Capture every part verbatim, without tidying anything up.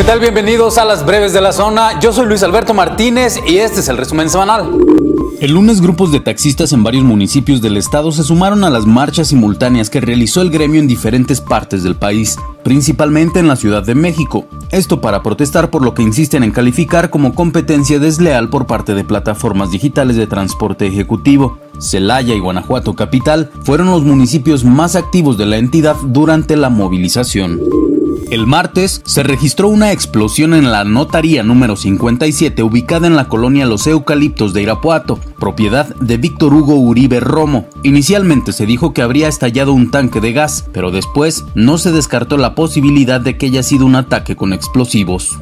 ¿Qué tal? Bienvenidos a las Breves de la Zona. Yo soy Luis Alberto Martínez y este es el resumen semanal. El lunes, grupos de taxistas en varios municipios del estado se sumaron a las marchas simultáneas que realizó el gremio en diferentes partes del país, principalmente en la Ciudad de México. Esto para protestar por lo que insisten en calificar como competencia desleal por parte de plataformas digitales de transporte ejecutivo. Celaya y Guanajuato capital fueron los municipios más activos de la entidad durante la movilización. El martes se registró una explosión en la notaría número cincuenta y siete ubicada en la colonia Los Eucaliptos de Irapuato, propiedad de Víctor Hugo Uribe Romo. Inicialmente se dijo que habría estallado un tanque de gas, pero después no se descartó la posibilidad de que haya sido un ataque con explosivos.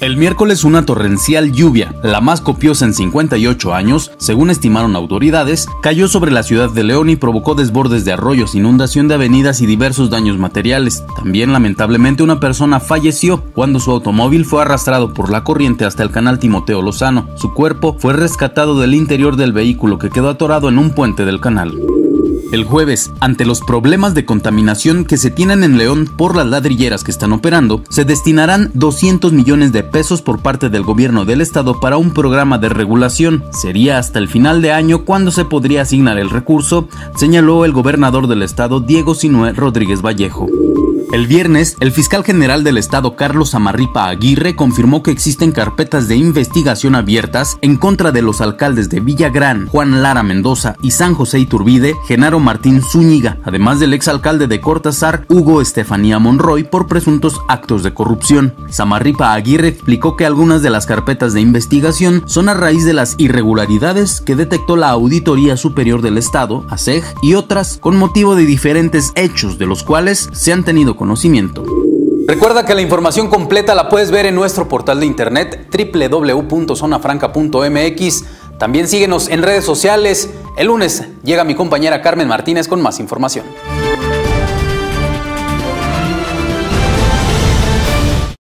El miércoles, una torrencial lluvia, la más copiosa en cincuenta y ocho años, según estimaron autoridades, cayó sobre la ciudad de León y provocó desbordes de arroyos, inundación de avenidas y diversos daños materiales. También, lamentablemente, una persona falleció cuando su automóvil fue arrastrado por la corriente hasta el canal Timoteo Lozano. Su cuerpo fue rescatado del interior del vehículo que quedó atorado en un puente del canal. El jueves, ante los problemas de contaminación que se tienen en León por las ladrilleras que están operando, se destinarán doscientos millones de pesos por parte del gobierno del estado para un programa de regulación. Sería hasta el final de año cuando se podría asignar el recurso, señaló el gobernador del estado, Diego Sinué Rodríguez Vallejo. El viernes, el fiscal general del estado, Carlos Zamarripa Aguirre, confirmó que existen carpetas de investigación abiertas en contra de los alcaldes de Villagrán, Juan Lara Mendoza y San José Iturbide, Genaro Martín Zúñiga, además del exalcalde de Cortázar, Hugo Estefanía Monroy, por presuntos actos de corrupción. Zamarripa Aguirre explicó que algunas de las carpetas de investigación son a raíz de las irregularidades que detectó la Auditoría Superior del Estado, A S E G, y otras con motivo de diferentes hechos de los cuales se han tenido conocimiento. Recuerda que la información completa la puedes ver en nuestro portal de internet doble u doble u doble u punto zona franca punto m x. También síguenos en redes sociales. El lunes llega mi compañera Carmen Martínez con más información.